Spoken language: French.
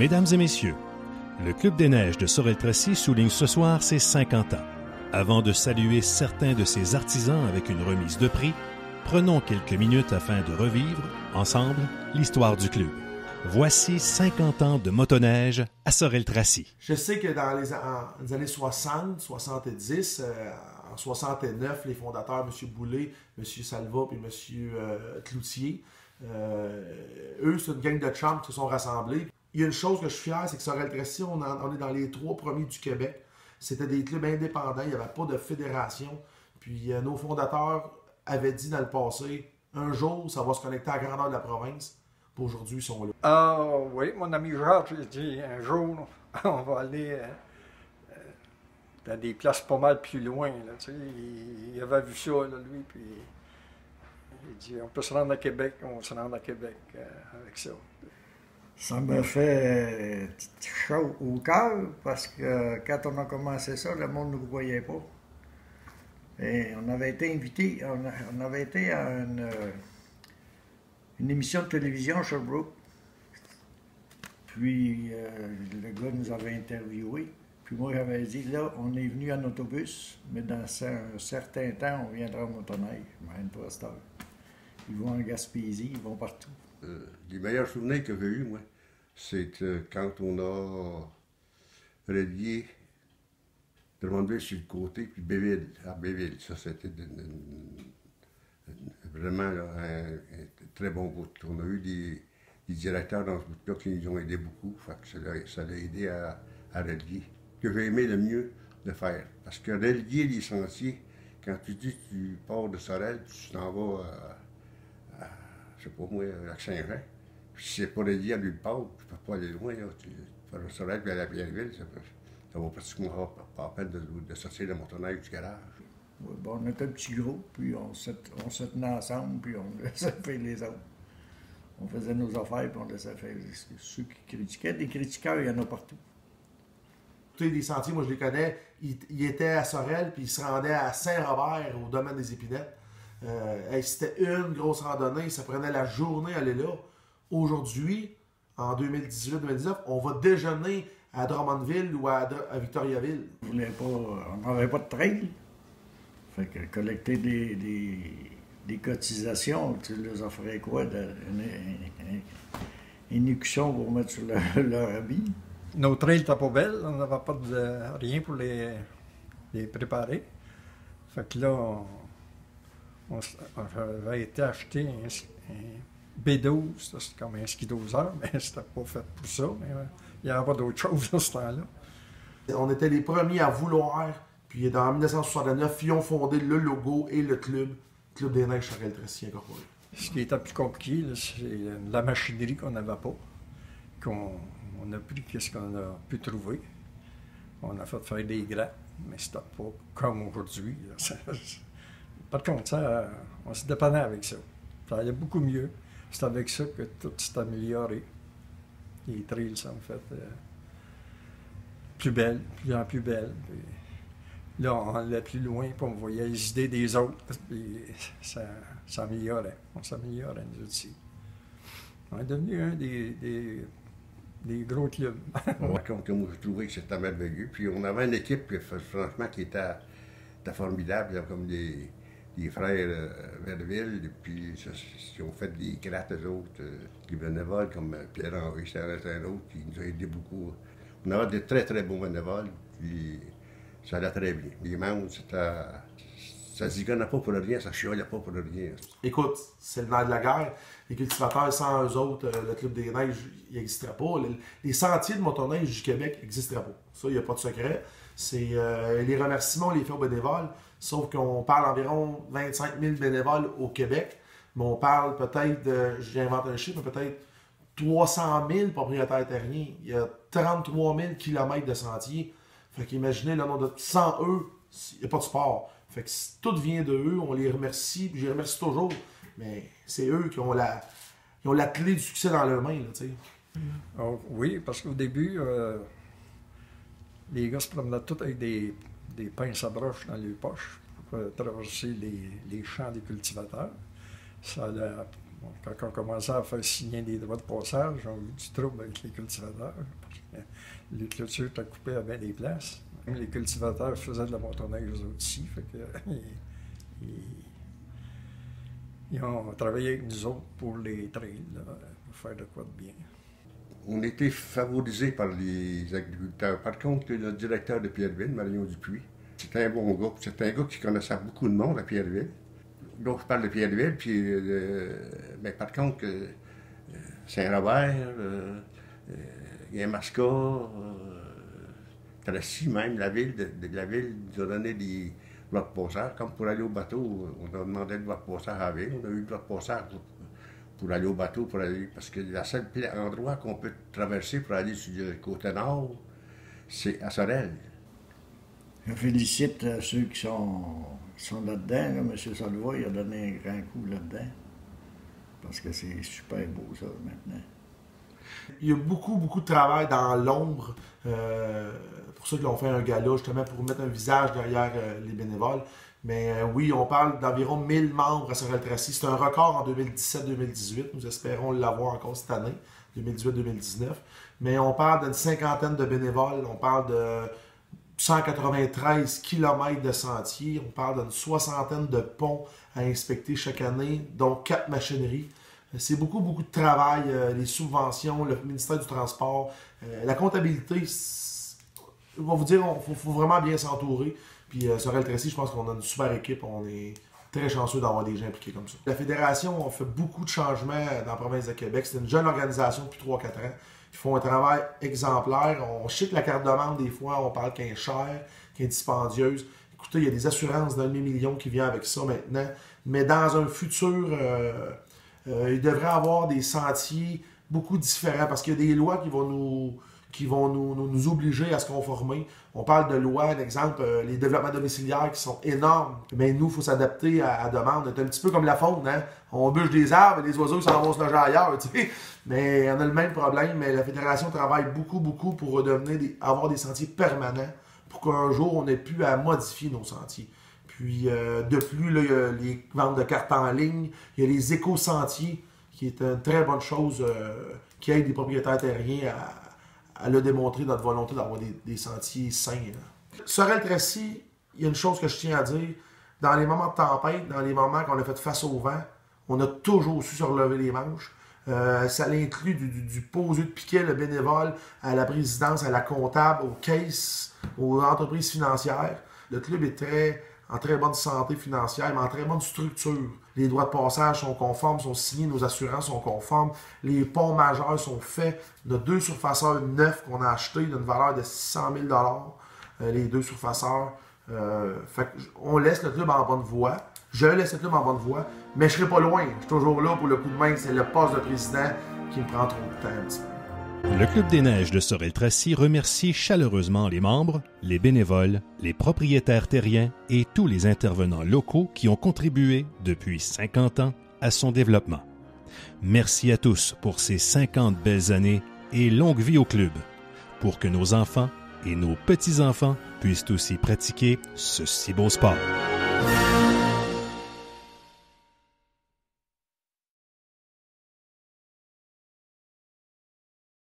Mesdames et messieurs, le Club des neiges de Sorel-Tracy souligne ce soir ses 50 ans. Avant de saluer certains de ses artisans avec une remise de prix, prenons quelques minutes afin de revivre, ensemble, l'histoire du club. Voici 50 ans de motoneige à Sorel-Tracy. Je sais que dans les années 60, 70, en 69, les fondateurs, M. Boulay, M. Salva et M. Cloutier, eux, c'est une gang de chums qui se sont rassemblés. Il y a une chose que je suis fier, c'est que Sorel-Tracy, on est dans les 3 premiers du Québec. C'était des clubs indépendants, il n'y avait pas de fédération. Puis nos fondateurs avaient dit dans le passé, un jour, ça va se connecter à la grandeur de la province. Puis aujourd'hui, ils sont là. Ah oui, mon ami Jacques, il dit, un jour, on va aller dans des places pas mal plus loin. Là, tu sais, il avait vu ça, là, lui, puis il dit, on peut se rendre à Québec, on se rend à Québec avec ça. Ça me fait chaud au cœur parce que quand on a commencé ça, le monde ne nous voyait pas. Et on avait été invité, on avait été à une émission de télévision à Sherbrooke. Puis le gars nous avait interviewé. Puis moi j'avais dit, là, on est venu en autobus, mais dans un certain temps, on viendra en motoneige. Ils vont en Gaspésie, ils vont partout. Les meilleurs souvenirs que j'ai eu, moi, c'est quand on a relié Drummondville sur le côté, puis Béville, à Béville. Ça, c'était vraiment là, un très bon bout. On a eu des directeurs dans ce bout-là qui nous ont aidés beaucoup. Fait que ça l'a aidé à relier. Ce que j'ai aimé le mieux de faire, parce que relier les sentiers, quand tu dis que tu pars de Sorel, tu t'en vas je sais pas moi, lac Saint-Jean. Puis si c'est pas relié à nulle part, tu peux pas aller loin. Là. Tu fais le Sorel puis à la Pierreville, ça va pratiquement pas à peine de sortir de motoneige du garage. Oui, ben on était un petit groupe, puis on se tenait ensemble, puis on laissait faire les autres. On faisait nos affaires, puis on laissait faire ceux qui critiquaient. Des critiqueurs, il y en a partout. Tu sais, les sentiers, moi je les connais, ils étaient à Sorel, puis ils se rendaient à Saint-Robert, au domaine des Épinettes. C'était une grosse randonnée, ça prenait la journée à aller là. Aujourd'hui, en 2018-2019, on va déjeuner à Drummondville ou à Victoriaville. On n'avait pas de trail. Fait que collecter des cotisations, tu les offrais quoi? Une écution pour mettre sur leur habit. Nos trails étaient pas belles, on n'avait pas de rien pour les préparer. Fait que là, j'avais été acheter un B12, c'est comme un skidoseur, mais c'était pas fait pour ça. Mais il n'y avait pas d'autre chose dans ce temps-là. On était les premiers à vouloir, puis dans 1969, ils ont fondé le logo et le Club des neiges de Sorel-Tracy Incorporé. Ce qui était plus compliqué, c'est la machinerie qu'on n'avait pas, qu'on a pris ce qu'on a pu trouver. On a fait faire des grappes, mais c'était pas comme aujourd'hui. Par contre, ça, on se dépannait avec ça. Ça allait beaucoup mieux. C'est avec ça que tout s'est amélioré. Les trails sont faits plus belles, plus en plus belles. Puis là, on allait plus loin, puis on voyait les idées des autres, puis ça s'améliorait. On s'améliorait, nous aussi. On est devenu un des gros clubs. Moi, je trouvais que c'était merveilleux. Puis on avait une équipe, franchement, qui était formidable. Il y avait comme des frères Verdeville, puis ils ont fait des grattes aux autres, des bénévoles comme Pierre-Henri, un autre, qui nous a aidés beaucoup. On avait de très très bons bénévoles, puis ça allait très bien. Les membres, ça ne zigonnait pas pour rien, ça ne chialait pas pour rien. Écoute, c'est le nerf de la guerre. Les cultivateurs, sans eux autres, le Club des neiges, il n'existerait pas. Les sentiers de motoneige du Québec n'existeraient pas. Ça, il n'y a pas de secret. C'est les remerciements, on les fait aux bénévoles. Sauf qu'on parle environ 25 000 bénévoles au Québec, mais on parle peut-être, j'invente un chiffre, peut-être 300 000 propriétaires terriens. Il y a 33 000 km de sentiers. Fait qu'imaginez, le nombre de 100 eux, il n'y a pas de sport. Fait que tout vient de eux, on les remercie, puis je les remercie toujours. Mais c'est eux qui ont la clé du succès dans leurs mains, là, tu sais. Oui, parce qu'au début, les gars se promenaient tous avec des pinces à broche dans les poches pour traverser les champs des cultivateurs. Ça a Bon, quand on commençait à faire signer des droits de passage, on a eu du trouble avec les cultivateurs, parce que les clôtures étaient coupées à bien des places. Même les cultivateurs faisaient de la motoneige aux autres ici, fait que, ils ont travaillé avec nous autres pour les trails, là, pour faire de quoi de bien. On était favorisés par les agriculteurs. Par contre, le directeur de Pierreville, Marion Dupuis, c'était un bon gars. C'était un gars qui connaissait beaucoup de monde à Pierreville. Donc, je parle de Pierreville, puis, mais par contre, Saint-Robert, Gamaska, Tracy, même, la ville nous a donné des droits de passage. Comme pour aller au bateau, on a demandé le droit de passage à la ville. On a eu le droit de passage pour aller au bateau, parce que la seule endroit qu'on peut traverser pour aller sur le côté nord, c'est à Sorel. Je félicite ceux qui sont là-dedans. Là, M. Salva, il a donné un grand coup là-dedans. Parce que c'est super beau, ça, maintenant. Il y a beaucoup, beaucoup de travail dans l'ombre. Pour ceux qui l'ont fait un gala, justement, pour mettre un visage derrière les bénévoles. Mais oui, on parle d'environ 1000 membres à Sorel-Tracy. C'est un record en 2017-2018. Nous espérons l'avoir encore cette année, 2018-2019. Mais on parle d'une cinquantaine de bénévoles. On parle de 193 km de sentiers, on parle d'une soixantaine de ponts à inspecter chaque année, dont 4 machineries. C'est beaucoup, beaucoup de travail, les subventions, le ministère du Transport, la comptabilité. On va vous dire, il faut vraiment bien s'entourer. Puis Sorel-Tracy, je pense qu'on a une super équipe, on est très chanceux d'avoir des gens impliqués comme ça. La Fédération a fait beaucoup de changements dans la province de Québec. C'est une jeune organisation depuis 3-4 ans. Ils font un travail exemplaire. On sait que la carte de membre, des fois, on parle qu'elle est chère, qu'elle est dispendieuse. Écoutez, il y a des assurances d'un demi-million qui viennent avec ça maintenant. Mais dans un futur, il devrait y avoir des sentiers beaucoup différents parce qu'il y a des lois qui vont nous obliger à se conformer. On parle de lois, d'exemple, les développements domiciliaires qui sont énormes. Mais nous, il faut s'adapter à la demande. C'est un petit peu comme la faune, hein? On bûche des arbres et les oiseaux s'en vont se loger ailleurs, tu sais. Mais on a le même problème. Mais la Fédération travaille beaucoup, beaucoup pour redevenir avoir des sentiers permanents pour qu'un jour, on ait pu à modifier nos sentiers. Puis, de plus, là, il y a les ventes de cartes en ligne, il y a les éco-sentiers, qui est une très bonne chose qui aide les propriétaires terriens à le démontrer notre volonté d'avoir des sentiers sains. Sorel-Tracy, il y a une chose que je tiens à dire. Dans les moments de tempête, dans les moments qu'on a fait face au vent, on a toujours su se relever les manches. Ça l'inclut du poseur de piquet, le bénévole, à la présidence, à la comptable, aux caisses, aux entreprises financières. Le club est en très bonne santé financière, mais en très bonne structure. Les droits de passage sont conformes, sont signés, nos assurances sont conformes, les ponts majeurs sont faits. On a 2 surfaceurs neufs qu'on a achetés d'une valeur de 600 000 les 2 surfaceurs. Fait on laisse le club en bonne voie. Je laisse le club en bonne voie, mais je ne serai pas loin. Je suis toujours là pour le coup de main. C'est le poste de président qui me prend trop de temps un petit peu. Le Club des neiges de Sorel-Tracy remercie chaleureusement les membres, les bénévoles, les propriétaires terriens et tous les intervenants locaux qui ont contribué depuis 50 ans à son développement. Merci à tous pour ces 50 belles années et longue vie au club, pour que nos enfants et nos petits-enfants puissent aussi pratiquer ce si beau sport.